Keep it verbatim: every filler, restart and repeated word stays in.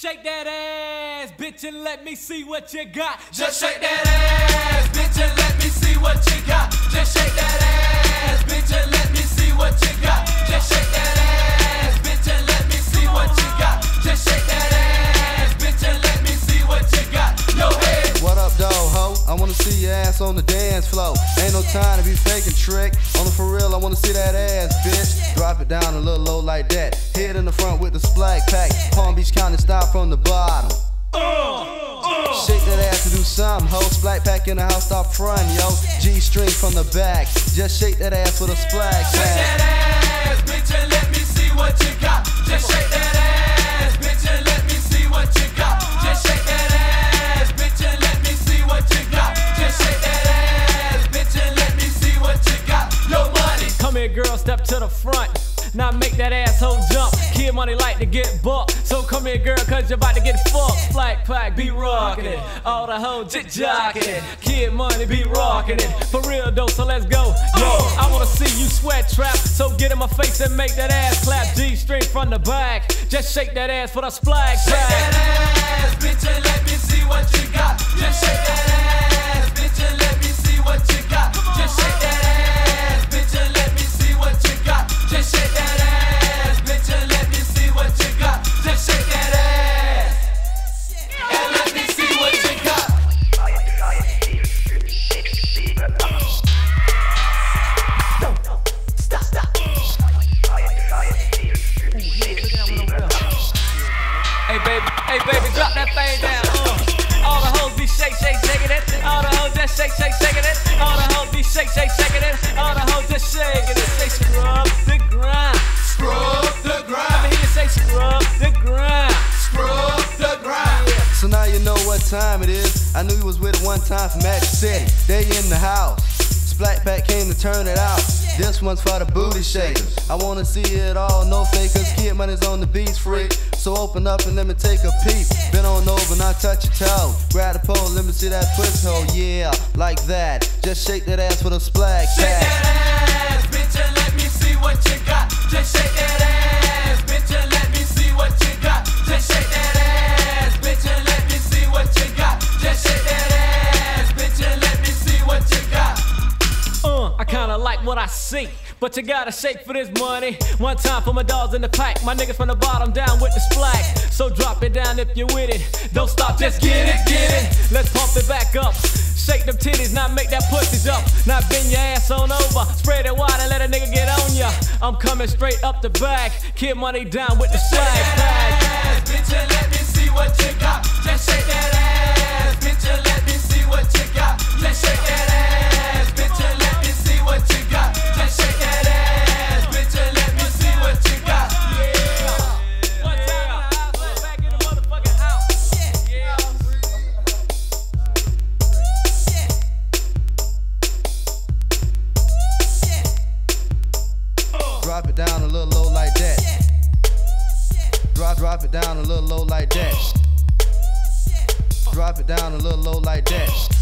Shake that ass, bitch, and let me see what you got. Just shake that ass, bitch, and let me see what you got. Just shake that ass, bitch, and let me see what you got. Just shake that ass, bitch, and let me see what you got. Just shake that ass, bitch, and let me see what you got. Yo, hey. What up, though, ho? I wanna see your ass on the dance floor. Ain't no time to be faking trick. On the for real, I wanna see that ass, bitch. Drop it down a little low like that. Hit in the front with the Splack Pack. Palm Beach County style from the bottom. Uh, uh. Shake that ass to do something, ho. Splack Pack in the house, stop front, yo. G-string from the back. Just shake that ass with a Splack Pack. Shake that ass, bitch, and let me see what you got. Just shake that ass, bitch, and let me see what you got. Just shake that ass, bitch, and let me see what you got. Just shake that ass, bitch, and let me see what you got. No money. Come here, girl, step to the front. Now make that asshole jump. Kid Money like to get bucked. So come here, girl, cause you're about to get fucked. Splack Pack be rockin' it. All the hoes jit jockin' it. Kid Money be rockin' it. For real though, so let's go. Yo, I wanna see you sweat trap. So get in my face and make that ass clap. G-string from the back. Just shake that ass for the Splack Pack. Shake that ass, bitch, and let me see what you got. Just shake that ass, bitch, and let me see what you got. Just shake that ass, bitch, and let me see what you got. Just shake that ass, bitch, and let me see what you got. Just shake that ass, and let me see what you got. No, no, stop, stop. Hey baby, hey baby, drop that thing down. Uh. All the hoes be shake, shake, shaking it. All the hoes just shake, shake, shaking it. All the hoes be shake, shake, shaking it. All the hoes just shaking it. Say scrub the grind. Scrub the grind. I'm here to say scrub the grind. Scrub the grind. Yeah. So now you know what time it is. I knew you was with it one time from Magic City. They in the house. Splack Pack came to turn it out. This one's for the booty shakers. I wanna see it all, no fakers. Kid Money's on the beats, freak. So open up and let me take a peek. Bend on over, not touch your toe. Grab the pole, let me see that push hole. Yeah, like that. Just shake that ass with a Splack Pack. Shake that ass, bitch, and let me see what you got. Just shake that ass, bitch, and let me see what you got. Just shake that ass, bitch, and let me see what you got. Just shake that ass, bitch, and let me see what you got. Uh, I kinda like what I see, but you gotta shake for this money. One time for my dogs in the pack, my niggas from the bottom down with the Splack. So drop it down if you're with it. Don't stop, just get it, get it. Let's pump it back up. Shake them titties, now make that pussy jump. Now bend your ass on over. Spread it wide and let a nigga get on ya. I'm coming straight up the back. Kid Money down with the Splack Pack. Bitch, and let me see what you got. Just shake that ass. Bitch, and let me see what you got. Just shake that ass. Bitch, and let me see what you got. Just shake that ass. Bitch, and let me see what you got. Yeah. One time in the house, right back in the motherfucking house. Yeah. Yeah. Uh. Drop it down a little low like that. Drop, drop it down a little low like that. Drop it down a little low like that.